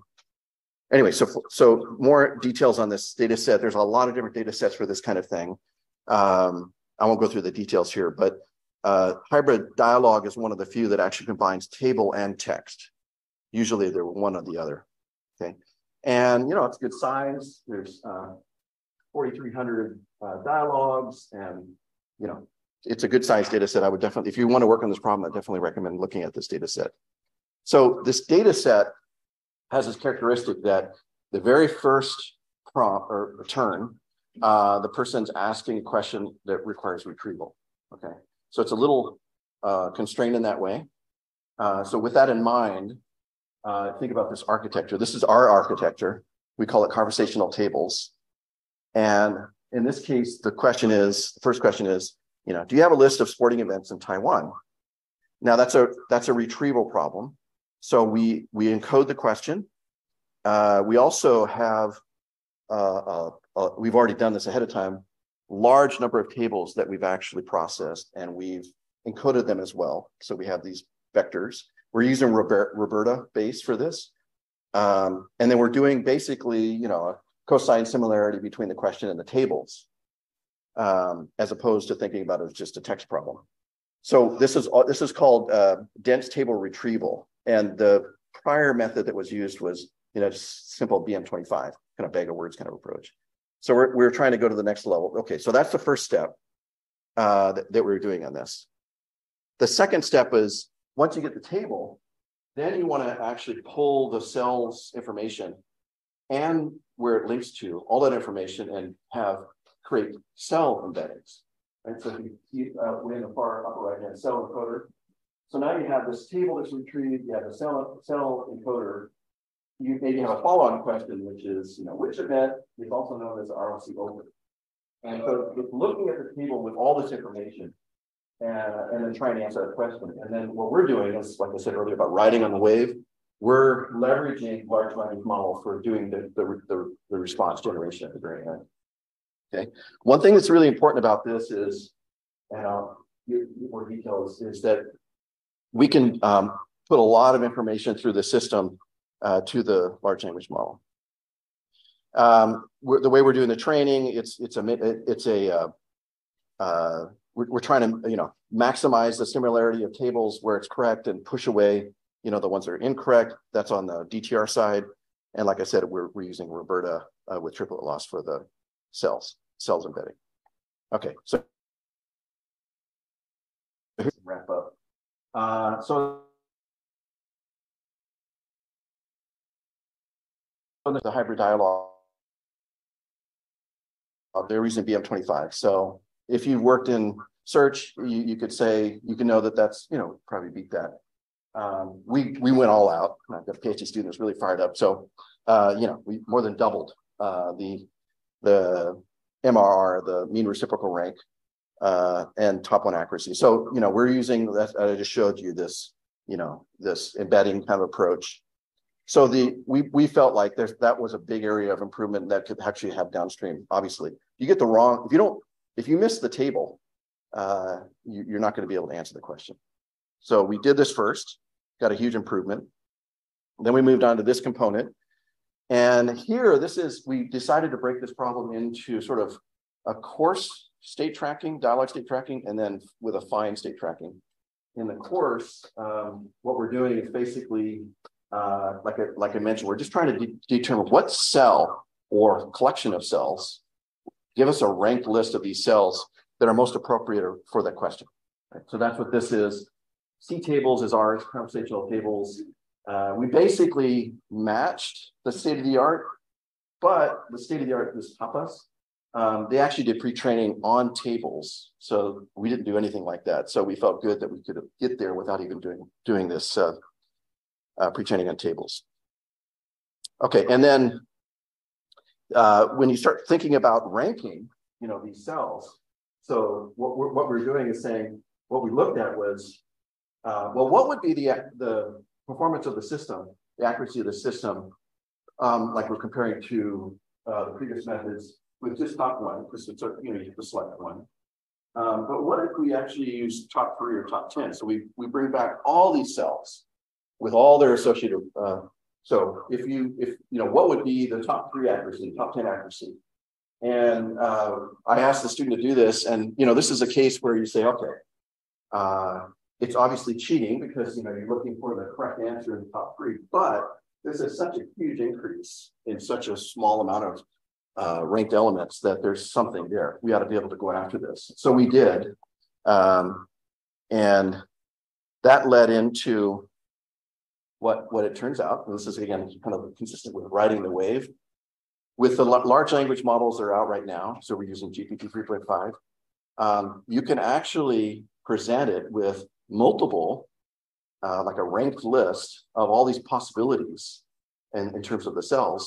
Anyway, so, so more details on this data set. There's a lot of different data sets for this kind of thing. Um, I won't go through the details here, but uh, hybrid dialogue is one of the few that actually combines table and text. Usually they're one or the other, okay? And, you know, it's good size. There's uh, forty-three hundred uh, dialogues, and, you know, it's a good size data set. I would definitely, if you want to work on this problem, I definitely recommend looking at this data set. So this data set has this characteristic that the very first prompt or return, uh, the person's asking a question that requires retrieval, okay? So it's a little uh, constrained in that way. Uh, so with that in mind, uh, think about this architecture. This is our architecture. We call it conversational tables. And in this case, the question is, the first question is, you know, do you have a list of sporting events in Taiwan? Now that's a, that's a retrieval problem. So we, we encode the question. Uh, we also have, uh, uh, uh, we've already done this ahead of time, large number of tables that we've actually processed, and we've encoded them as well. So we have these vectors. We're using Robert, Roberta base for this. Um, and then we're doing basically, you know, a cosine similarity between the question and the tables, um, as opposed to thinking about it as just a text problem. So this is, this is called uh, dense table retrieval. And the prior method that was used was, you know, just simple B M twenty-five, kind of bag of words kind of approach. So we're, we're trying to go to the next level. Okay, so that's the first step uh, that, that we were doing on this. The second step is, once you get the table, then you want to actually pull the cell's information and where it links to, all that information, and have create cell embeddings. Right, so you see uh, way in the far upper right-hand cell encoder. So now you have this table that's retrieved, you have a cell, cell encoder. You maybe have a follow-on question, which is, you know, which event is also known as R O C open. And so it's looking at the table with all this information and, and then trying to answer that question. And then what we're doing is, like I said earlier, about riding on the wave, we're leveraging large language model for doing the, the, the, the response generation at the very end. Okay. One thing that's really important about this is, and I'll give you more details, is that we can um, put a lot of information through the system uh, to the large language model. Um, the way we're doing the training, it's it's a it's a uh, uh, we're, we're trying to you know maximize the similarity of tables where it's correct and push away you know the ones that are incorrect. That's on the D T R side, and like I said, we're we're using Roberta uh, with triplet loss for the cells cells embedding. Okay, so here's the wrap up. Uh, so the hybrid dialogue, they're using B M twenty-five. So if you've worked in search, you, you could say, you can know that that's, you know, probably beat that. Um, we, we went all out. The PhD student was really fired up. So, uh, you know, we more than doubled uh, the, the M R R, the mean reciprocal rank, Uh, and top one accuracy. So, you know, we're using that. I just showed you this, you know, this embedding kind of approach. So the, we, we felt like there's, that was a big area of improvement that could actually have downstream. Obviously you get the wrong, if you don't, if you miss the table, uh, you, you're not going to be able to answer the question. So we did this first, got a huge improvement. Then we moved on to this component. And here, this is, we decided to break this problem into sort of a course state tracking, dialogue state tracking, and then with a fine state tracking. In the course, um, what we're doing is basically, uh, like, I, like I mentioned, we're just trying to de determine what cell or collection of cells, give us a ranked list of these cells that are most appropriate for that question. Right? So that's what this is. C tables is ours, conversational tables. Uh, we basically matched the state of the art, but the state of the art is tapas. Um, they actually did pre-training on tables, so we didn't do anything like that. So we felt good that we could get there without even doing doing this uh, uh, pre-training on tables. Okay, and then uh, when you start thinking about ranking, you know, these cells, So what we're, what we're doing is saying, what we looked at was, uh, well, what would be the, the performance of the system, the accuracy of the system, um, like we're comparing to uh, the previous methods with just top one, because it's, you know, you just select one. Um, but what if we actually use top three or top ten? So we, we bring back all these cells with all their associated. Uh, so if you, if you know, what would be the top three accuracy, top ten accuracy? And uh, I asked the student to do this. And, you know, this is a case where you say, okay, uh, it's obviously cheating because, you know, you're looking for the correct answer in the top three, but this is such a huge increase in such a small amount of Uh, ranked elements that there's something there. We ought to be able to go after this. So we did. Um, and that led into what, what it turns out, and this is again kind of consistent with riding the wave, with the large language models that are out right now, so we're using G P T three point five, um, you can actually present it with multiple, uh, like a ranked list of all these possibilities in, in terms of the cells,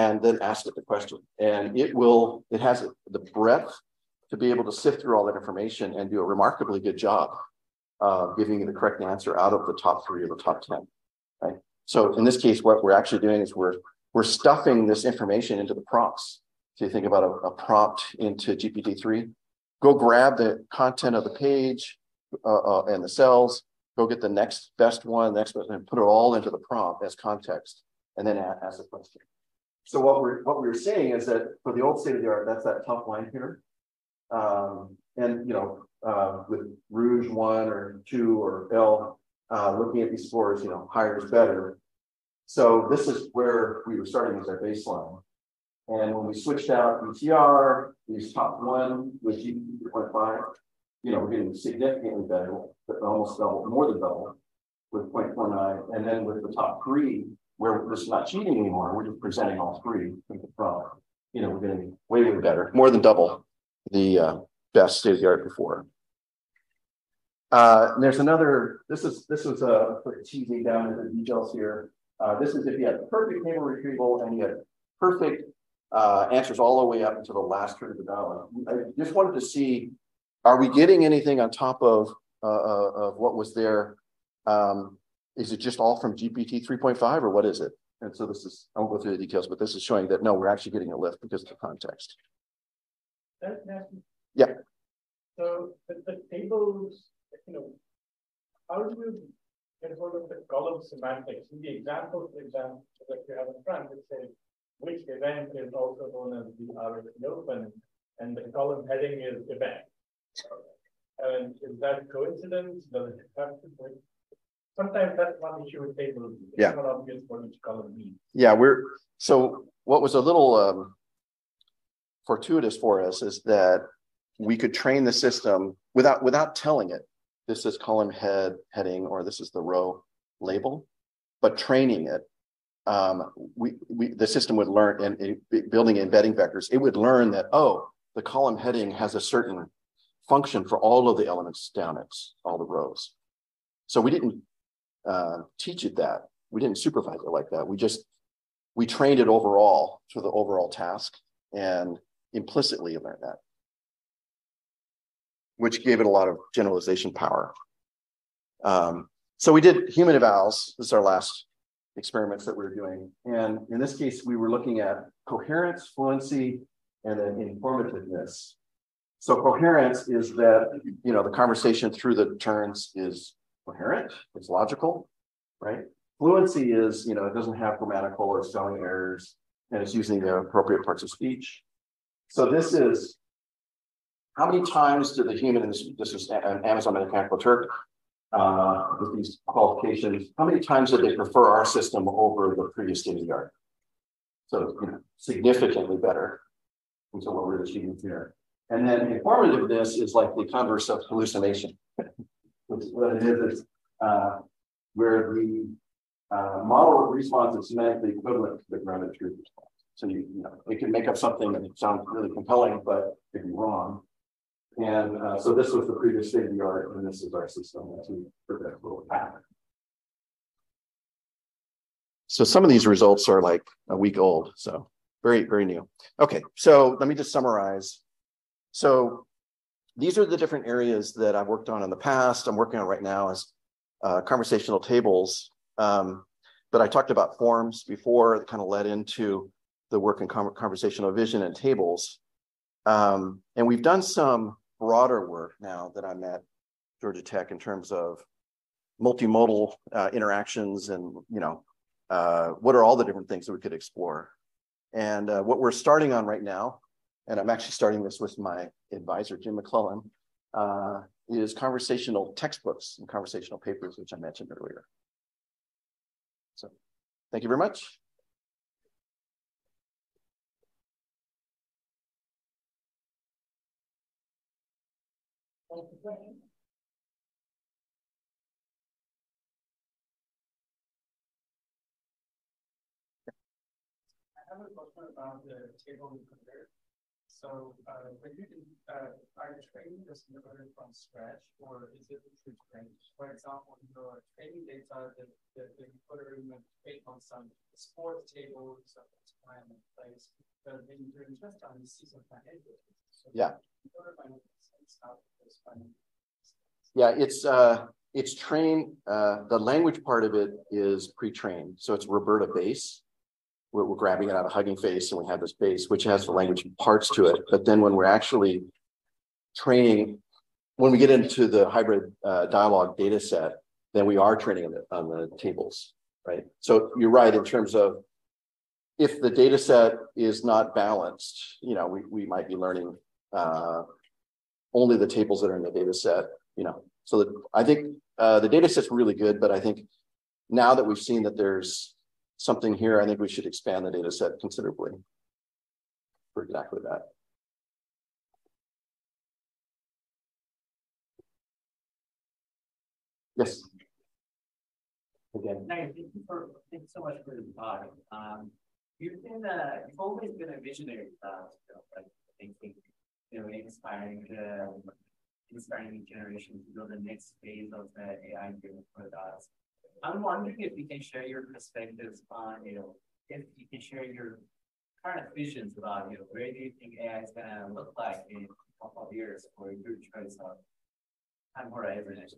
and then ask it the question. And it will, it has the breadth to be able to sift through all that information and do a remarkably good job of giving you the correct answer out of the top three or the top ten, right? So in this case, what we're actually doing is we're, we're stuffing this information into the prompts. So you think about a, a prompt into G P T three, go grab the content of the page uh, uh, and the cells, go get the next best one, next best, and put it all into the prompt as context, and then ask the question. So what we're what we're seeing is that for the old state of the art, that's that top line here, um, and you know uh, with Rouge one or two or L, uh, looking at these scores, you know higher is better. So this is where we were starting as our baseline, and when we switched out E T R, these top one with G P T three point five, you know we're getting significantly better, but almost double, more than double with zero point four nine, and then with the top three, where this is not cheating anymore, we're just presenting all three with the problem. You know, we're going to be way, way better, more than double the uh, best state of the art before. Uh, and there's another. This is this was a uh, teasing down into the details here. Uh, this is if you had perfect table retrieval and you had perfect uh, answers all the way up until the last turn of the dialogue. I just wanted to see, are we getting anything on top of uh, uh, of what was there? Um, Is it just all from G P T three point five or what is it? And so this is, I won't go through the details, but this is showing that no, we're actually getting a lift because of the context. That's nasty. Yeah. So the, the tables, you know, how do you get hold of the column semantics? In the example, for example, that you have in front, it says which event is also known as the R S A open, and the column heading is event. And is that coincidence? Does it have to be? Sometimes that's one issue with tables. It's yeah. not obvious what each column means. Yeah, we're so what was a little um, fortuitous for us is that we could train the system without without telling it. This is column head heading, or this is the row label, but training it, um, we we the system would learn and in, in building embedding vectors. It would learn that oh, the column heading has a certain function for all of the elements down it, all the rows. So we didn't. Uh, teach it that. We didn't supervise it like that. We just, we trained it overall for the overall task and implicitly learned that, which gave it a lot of generalization power. Um, so we did human evals. This is our last experiments that we were doing. And in this case, we were looking at coherence, fluency, and then informativeness. So coherence is that, you know, the conversation through the turns is coherent, it's logical, right? Fluency is, you know, it doesn't have grammatical or spelling errors, and it's using the appropriate parts of speech. So this is, how many times did the human, and this, this is an Amazon Mechanical Turk, uh, with these qualifications, how many times did they prefer our system over the previous state of the art? So, you know, significantly better until what we're achieving here. And then informativeness is like the converse of hallucination. Which is what it is, is uh, where the uh, model response is semantically equivalent to the grounded truth response. So you, you know, it can make up something that sounds really compelling, but it can be wrong. And uh, so this was the previous state of the art, and this is our system to predict what will happen. So some of these results are like a week old, so very, very new. Okay, so let me just summarize. So these are the different areas that I've worked on in the past. I'm working on right now is uh, conversational tables. Um, but I talked about forms before that kind of led into the work in conversational vision and tables. Um, and we've done some broader work now that I'm at Georgia Tech in terms of multimodal uh, interactions and, you know, uh, what are all the different things that we could explore. And uh, what we're starting on right now, and I'm actually starting this with my advisor, Jim McClellan, uh, is conversational textbooks and conversational papers, which I mentioned earlier. So thank you very much. I have a question about the table you compared. So uh, when you can, uh, are you training this model from scratch, or is it pre-trained? For example, you know, training data that, that you put in based on some sports tables of time and place, but when you do just on the season financial. So yeah. Yeah, it's uh, it's trained. Uh, the language part of it is pre-trained, so it's Roberta base. We're, we're grabbing it out of Hugging Face, and we have this base which has the language parts to it. But then when we're actually training, when we get into the hybrid uh, dialogue data set, then we are training on the, on the tables, right? So you're right in terms of if the data set is not balanced, you know, we, we might be learning uh, only the tables that are in the data set, you know. So that I think uh, the data set's really good, but I think now that we've seen that there's something here, I think we should expand the data set considerably for exactly that. Yes. Again. Nice. Thank you for, thank you so much for the talk. Um, you've been uh, you've always been a visionary, uh, like thinking, you know, inspiring the inspiring generation to build the next phase of the A I driven products. I'm wondering if you can share your perspectives on, you know, if you can share your current visions about, you know, where do you think A I is going to look like in a couple of years for your choice of time horizon next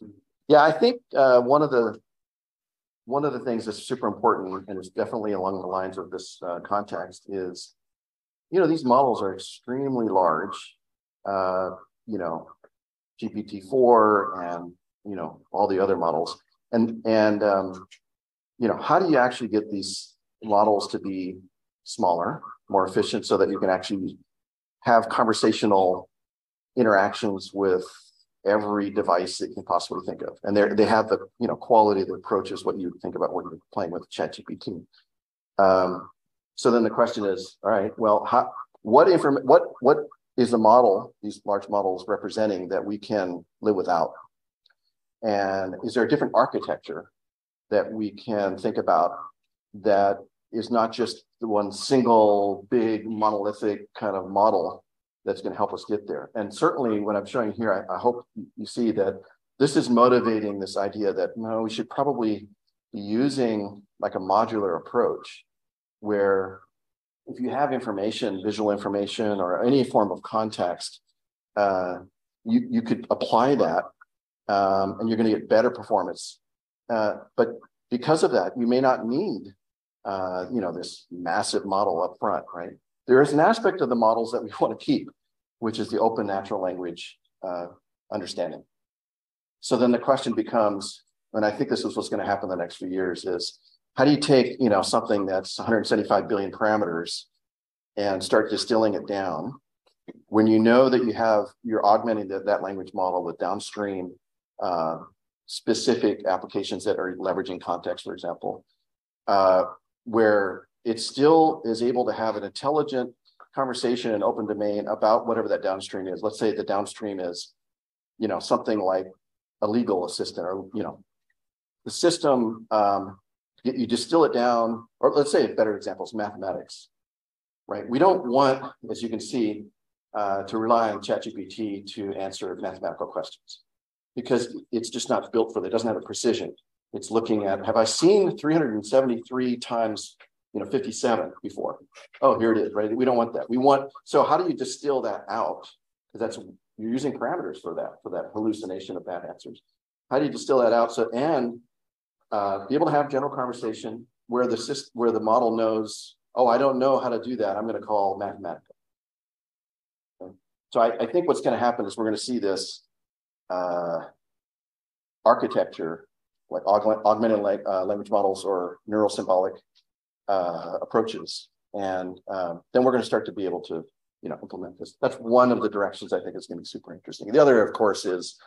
year? Yeah, I think uh, one of the one of the things that's super important and is definitely along the lines of this uh, context is, you know, these models are extremely large, uh, you know, G P T four and, you know, all the other models. And, and um, you know, how do you actually get these models to be smaller, more efficient, so that you can actually have conversational interactions with every device that you can possibly think of? And they they have the, you know, quality of the approach is what you think about when you're playing with ChatGPT. Um, so then the question is, all right, well, how, what inform what what is the model, these large models representing that we can live without? And is there a different architecture that we can think about that is not just the one single big monolithic kind of model that's going to help us get there? And certainly what I'm showing here, I, I hope you see that this is motivating this idea that, no, we should probably be using like a modular approach where if you have information, visual information, or any form of context, uh, you, you could apply that. Um, and you're going to get better performance, uh, but because of that, you may not need, uh, you know, this massive model up front, right? There is an aspect of the models that we want to keep, which is the open natural language uh, understanding. So then the question becomes, and I think this is what's going to happen in the next few years, is how do you take, you know, something that's one hundred seventy-five billion parameters and start distilling it down when you know that you have you're augmenting the, that language model with downstream Uh, specific applications that are leveraging context, for example, uh, where it still is able to have an intelligent conversation in open domain about whatever that downstream is. Let's say the downstream is, you know, something like a legal assistant, or, you know, the system, um, you, you distill it down, or let's say a better example is mathematics, right? We don't want, as you can see, uh, to rely on ChatGPT to answer mathematical questions, because it's just not built for that. It doesn't have a precision. It's looking at, have I seen three hundred seventy-three times, you know, fifty-seven before? Oh, here it is, right? We don't want that. We want, so how do you distill that out? Because that's you're using parameters for that, for that hallucination of bad answers. How do you distill that out? So, and uh, be able to have general conversation where the system, where the model knows, oh, I don't know how to do that. I'm going to call Mathematica. Okay. So I, I think what's going to happen is we're going to see this uh, architecture, like augment, augmented uh, language models or neural symbolic uh, approaches. And um, then we're going to start to be able to, you know, implement this. That's one of the directions I think is going to be super interesting. The other, of course, is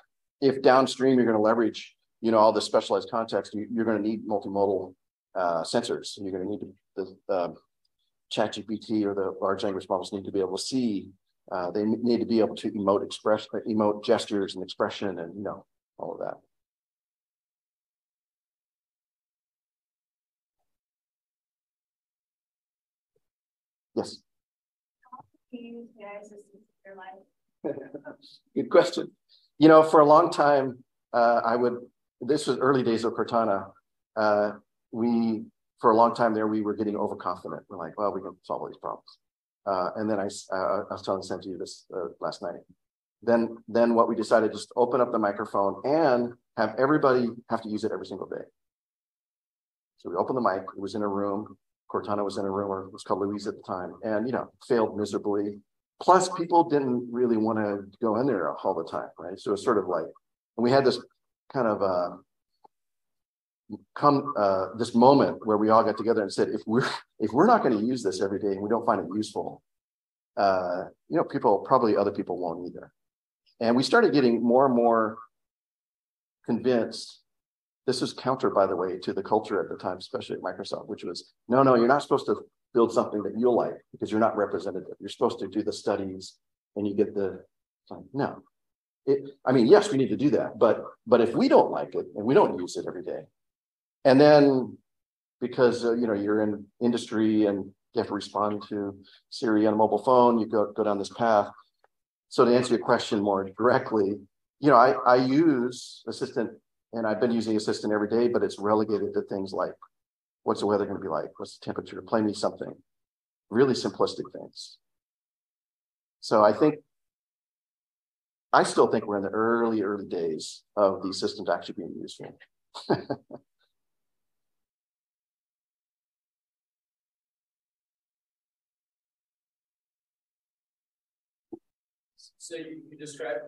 if downstream you're going to leverage, you know, all this specialized context, you, you're going to need multimodal uh, sensors, and you're going to need the, the uh, ChatGPT or the large language models need to be able to see. Uh, they need to be able to emote express, emote gestures and expression, and you know, all of that. Yes. How do you use A I systems in your life? Good question. You know, for a long time, uh, I would, this was early days of Cortana. Uh, we, for a long time there, we were getting overconfident. We're like, well, we can solve all these problems. Uh, and then I, uh, I was telling Sanjeev this uh, last night. Then, then what we decided is to open up the microphone and have everybody have to use it every single day. So we opened the mic, it was in a room. Cortana was in a room, or it was called Louise at the time, and you know, failed miserably. Plus, people didn't really want to go in there all the time, right? So it's sort of like, and we had this kind of uh, come uh, this moment where we all got together and said, if we're if we're not going to use this every day and we don't find it useful, uh, you know, people probably other people won't either. And we started getting more and more convinced. This was counter, by the way, to the culture at the time, especially at Microsoft, which was, no, no, you're not supposed to build something that you'll like because you're not representative. You're supposed to do the studies and you get the, no. It, I mean, yes, we need to do that, but but if we don't like it and we don't use it every day, and then because, uh, you know, you're in industry and you have to respond to Siri on a mobile phone, you go, go down this path. So to answer your question more directly, you know, I, I use Assistant. And I've been using Assistant every day, but it's relegated to things like, what's the weather going to be like? What's the temperature? Play me something. Really simplistic things. So I think, I still think we're in the early, early days of these systems actually being used. So you, you described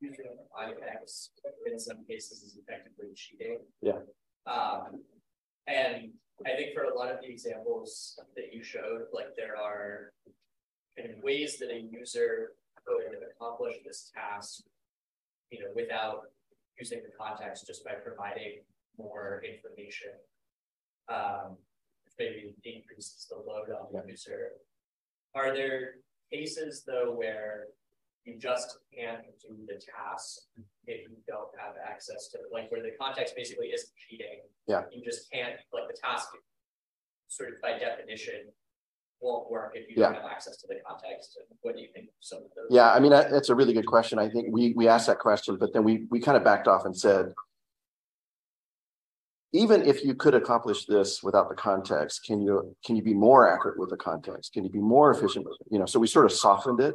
using I X in some cases is effectively cheating. Yeah. Um, and I think for a lot of the examples that you showed, like there are kind of ways that a user could accomplish this task, you know, without using the context, just by providing more information, um, which maybe increases the load on the yeah. user. Are there cases though where you just can't do the task if you don't have access to, like, where the context basically isn't cheating? Yeah. You just can't, like, the task sort of by definition won't work if you yeah. don't have access to the context. And what do you think of some of those? Yeah, I mean, that, that's a really good question. I think we we asked that question, but then we we kind of backed off and said, even if you could accomplish this without the context, can you can you be more accurate with the context? Can you be more efficient with it? You know, so we sort of softened it.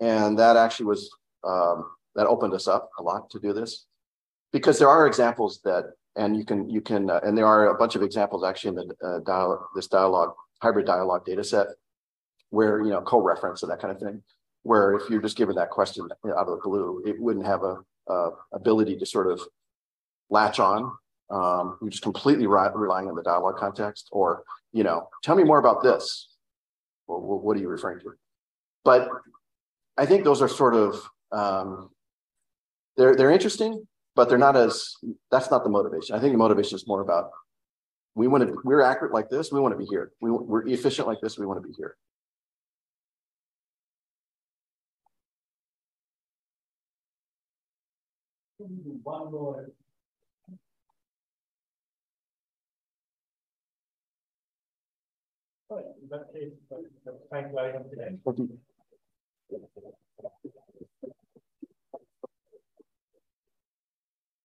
And that actually was, um, that opened us up a lot to do this, because there are examples that, and you can, you can, uh, and there are a bunch of examples actually in the uh, dial this dialogue, hybrid dialogue data set where, you know, co-reference and that kind of thing, where if you're just given that question out of the blue, it wouldn't have a, a ability to sort of latch on. Um, you're just completely re relying on the dialogue context or, you know, tell me more about this. Well, what are you referring to? But I think those are sort of, um, they're, they're interesting, but they're not as, that's not the motivation. I think the motivation is more about, we want to, we're accurate like this, we want to be here. We, we're efficient like this, we want to be here. One more. Thank you. Thank you.